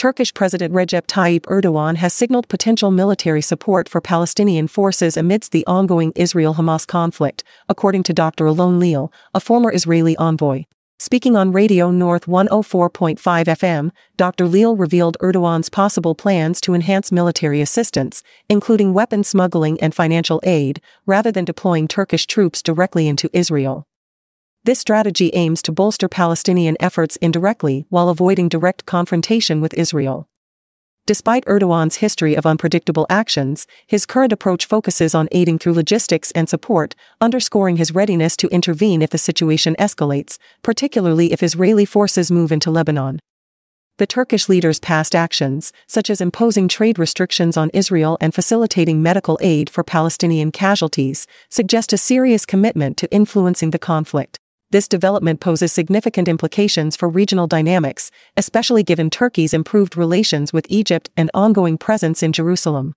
Turkish President Recep Tayyip Erdogan has signaled potential military support for Palestinian forces amidst the ongoing Israel-Hamas conflict, according to Dr. Alon Liel, a former Israeli envoy. Speaking on Radio North 104.5 FM, Dr. Liel revealed Erdogan's possible plans to enhance military assistance, including weapon smuggling and financial aid, rather than deploying Turkish troops directly into Israel. This strategy aims to bolster Palestinian efforts indirectly while avoiding direct confrontation with Israel. Despite Erdogan's history of unpredictable actions, his current approach focuses on aiding through logistics and support, underscoring his readiness to intervene if the situation escalates, particularly if Israeli forces move into Lebanon. The Turkish leader's past actions, such as imposing trade restrictions on Israel and facilitating medical aid for Palestinian casualties, suggest a serious commitment to influencing the conflict. This development poses significant implications for regional dynamics, especially given Turkey's improved relations with Egypt and ongoing presence in Jerusalem.